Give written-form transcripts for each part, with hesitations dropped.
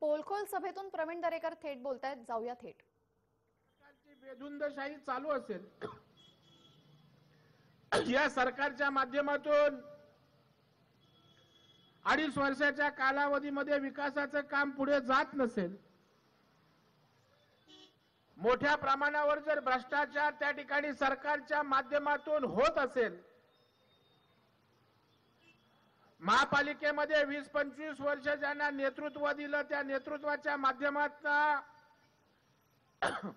पोलखोल सभेतून प्रवीण दरेकर थेट बोलतायत, जाऊया थेट. बेधुंदशाही चालू असेल या सरकारच्या माध्यमातून 2.5 वर्षाच्या कालावधीमध्ये विकासाचं काम पुढे जात नसेल, मोठ्या प्रमाणावर जर भ्रष्टाचार त्या ठिकाणी सरकारच्या माध्यमातून होत असेल, महापालिकेमध्ये 20-25 वर्ष ज्यांना नेतृत्व दिलं त्या नेतृत्वाच्या माध्यमातून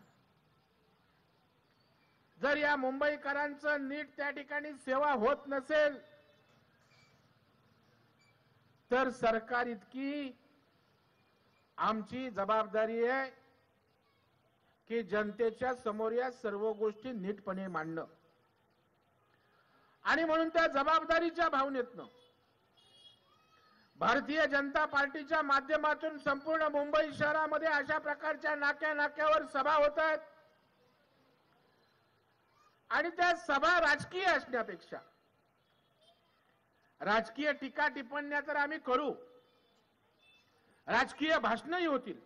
जर या मुंबईकरांचं नीट त्या ठिकाणी सेवा होत नसेल तर सरकार इतकी आमची जबाबदारी आहे की जनतेच्या समोर या सर्व गोष्टी नीटपणे मांडणं. आणि म्हणून त्या जबाबदारीच्या भावनेतनं भारतीय जनता पार्टीच्या माध्यमातून संपूर्ण मुंबई शहरामध्ये अशा प्रकारच्या नाक्यावर सभा होतात आणि त्या सभा राजकीय असण्यापेक्षा, राजकीय टीका टिप्पण्या तर आम्ही करू, राजकीय भाषणही होतील,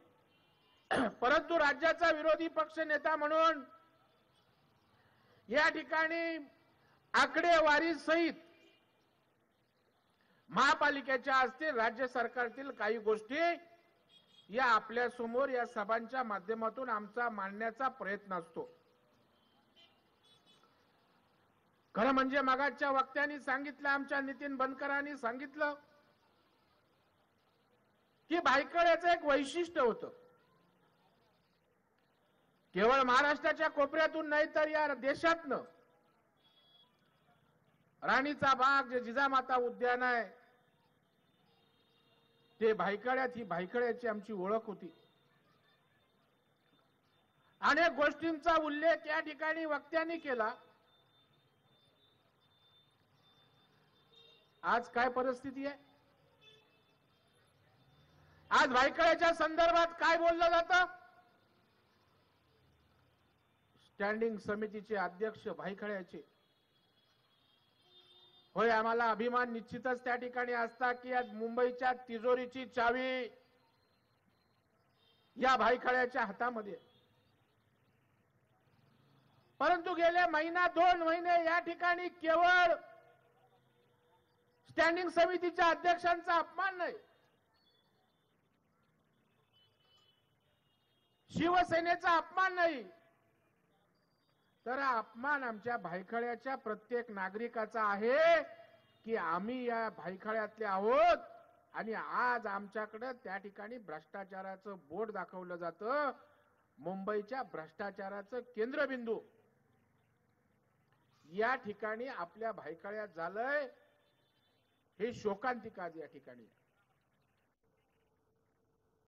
परंतु राज्याचा विरोधी पक्ष नेता म्हणून या ठिकाणी आकडेवारी सहित महापालिकेच्या असतील, राज्य सरकारतील काही गोष्टी या आपल्या समोर या सभांच्या माध्यमातून आमचा मांडण्याचा प्रयत्न असतो. खरं म्हणजे मगाच्या वक्त्यांनी सांगितलं, आमच्या नितीन बनकरांनी सांगितलं की भायखळ्याचं एक वैशिष्ट्य होतं, केवळ महाराष्ट्राच्या कोपऱ्यातून नाही तर या देशातनं राणीचा बाग जे जिजामाता उद्यान आहे ते भायखळ्यात, ही भायखळ्याची आमची ओळख होती. अनेक गोष्टींचा उल्लेख या ठिकाणी वक्त्यांनी केला. आज काय परिस्थिती आहे, आज भायखळ्याच्या संदर्भात काय बोललं जातं? स्टँडिंग समितीचे अध्यक्ष भायखळ्याचे, होय आम्हाला अभिमान निश्चितच त्या ठिकाणी असता की आज मुंबईच्या तिजोरीची चावी या भायखळ्याच्या हातामध्ये, परंतु गेले महिना 2 महिने या ठिकाणी केवळ स्टँडिंग समितीच्या अध्यक्षांचा अपमान नाही, शिवसेनेचा अपमान नाही, तर अपमान आमच्या भायखळ्याच्या प्रत्येक नागरिकाचा आहे की आम्ही या भायखळ्यातले आहोत आणि आज आमच्याकडे त्या ठिकाणी भ्रष्टाचाराचं बोट दाखवलं जातं. मुंबईच्या भ्रष्टाचाराचं केंद्रबिंदू या ठिकाणी आपल्या भायखळ्यात झालंय, हे शोकांतिका या ठिकाणी.